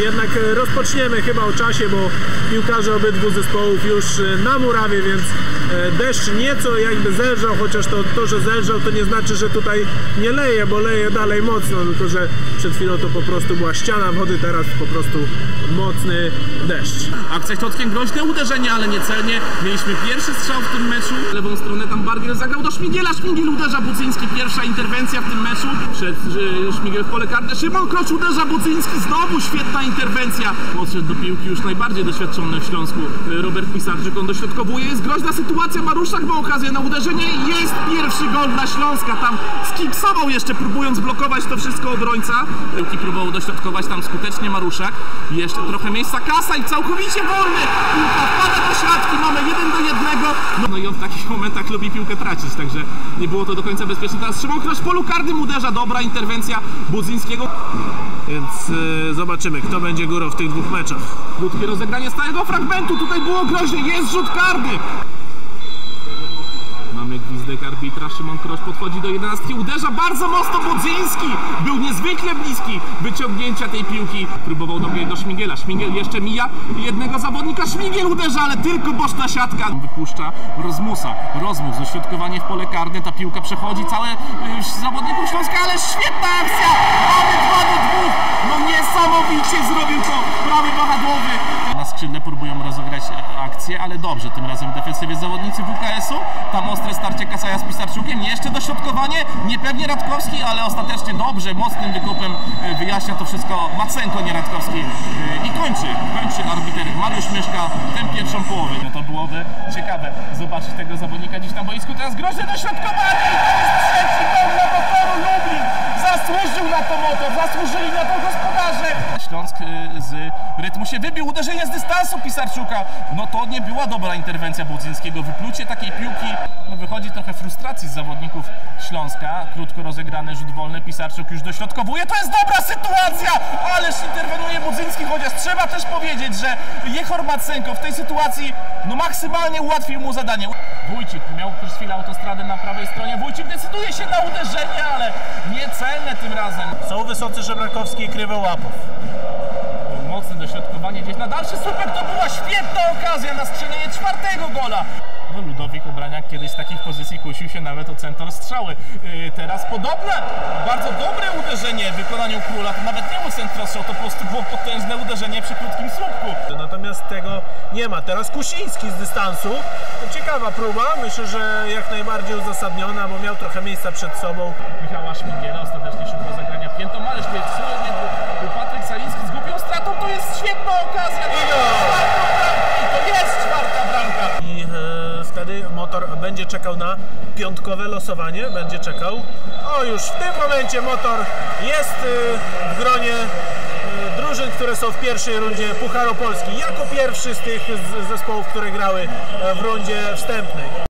jednak rozpoczniemy chyba o czasie, bo piłkarze obydwu zespołów już na murawie, więc deszcz nieco jakby zelżał, chociaż to, że zelżał, to nie znaczy, że tutaj nie leje, bo leje dalej mocno, tylko że przed chwilą to po prostu była ściana wody, teraz po prostu mocny deszcz. Akcja środkiem, groźne uderzenie, ale nie celnie. Mieliśmy pierwszy strzał w tym meczu. Lewą stronę tam Bargiel zagrał do Schmigiela, Schmigiel uderza, Bucyński, pierwsza interwencja w tym meczu. Przed Schmigiel w pole karne, Szymon Kroś uderza, Bucyński, znowu świetna interwencja. Podszedł do piłki już najbardziej doświadczony w Śląsku Robert Pisarczyk, on dośrodkowuje, jest groźna sytuacja, Maruszak ma okazję na uderzenie, jest pierwszy gol dla Śląska, tam skipsował jeszcze, próbując blokować to wszystko obrońca. Piłki próbował dośrodkować tam skutecznie Maruszak, jeszcze trochę miejsca, Kasa i całkowicie wolny, piłka wpada do siatki, mamy 1-1. No i on w takich momentach lubi piłkę tracić, także nie było to do końca bezpieczne. Teraz Szymon Kroś w polu karnym uderza, dobra interwencja Budzyńskiego. Więc zobaczymy, kto będzie górą w tych dwóch meczach. Krótkie rozegranie stałego fragmentu, tutaj było groźnie, jest rzut karny. Mamy gwizdek arbitra, Szymon Kroś podchodzi do 11, uderza bardzo mocno, Budzyński był niezwykle bliski wyciągnięcia tej piłki. Próbował dobiec do Schmigiela, Schmigiel jeszcze mija jednego zawodnika, Schmigiel uderza, ale tylko boczna siatka. Wypuszcza Rozmusa, Rozmus, dośrodkowanie w pole karne, ta piłka przechodzi całe zawodników Śląska, ale świetna akcja, mamy 2-2, no niesamowicie zrobił to prawy wahadłowy. Na skrzydle próbują rozegrać akcję, ale dobrze, tym razem w defensywie zawodnicy WKS-u, tam ostre starcie Kasaja z Pisarczukiem, jeszcze dośrodkowanie, niepewnie Radkowski, ale ostatecznie dobrze, mocnym wykupem wyjaśnia to wszystko Macenko, nie Radkowski, i kończy arbiter Mariusz Myszka tę pierwszą połowę. No to byłoby ciekawe zobaczyć tego zawodnika dziś na boisku, teraz groźne dośrodkowanie, to jest trzeci gol dla Motoru Lublin, zasłużył na to Motor, zasłużyli na to gospodarze. Śląsk z rytmu się wybił, uderzenie z dystansu Pisarczuka, no to nie była dobra interwencja Budzyńskiego, wyplucie takiej piłki. No wychodzi trochę frustracji z zawodników Śląska, krótko rozegrany rzut wolny, Pisarczuk już dośrodkowuje, to jest dobra sytuacja, ależ interwenuje Budzyński, chociaż trzeba też powiedzieć, że Jehor Macenko w tej sytuacji no maksymalnie ułatwił mu zadanie. Wójcik miał przez chwilę autostradę na prawej stronie, Wójcik decyduje się na uderzenie, ale niecelne tym razem. Są wysocy Żebrakowski i Krywy Łapów. Mocne dośrodkowanie gdzieś na dalszy słupek, to była świetna okazja na strzelenie czwartego gola. No, Ludowik Ubraniak kiedyś z takich pozycji kusił się nawet o centor strzały. Teraz podobne, bardzo dobre uderzenie w wykonaniu Króla, to nawet nie był centro strzał, to po prostu było potężne uderzenie przy krótkim słupku. Natomiast tego nie ma. Teraz Kusiński z dystansu, ciekawa próba, myślę, że jak najbardziej uzasadniona, bo miał trochę miejsca przed sobą. Michała Schmigiela ostatecznie szybko zagrania piętą, ale słynny był Patryk Saliński z głupią stratą, to jest świetna okazja. Motor będzie czekał na piątkowe losowanie, będzie czekał. O, już w tym momencie Motor jest w gronie drużyn, które są w pierwszej rundzie Pucharu Polski, jako pierwszy z tych zespołów, które grały w rundzie wstępnej.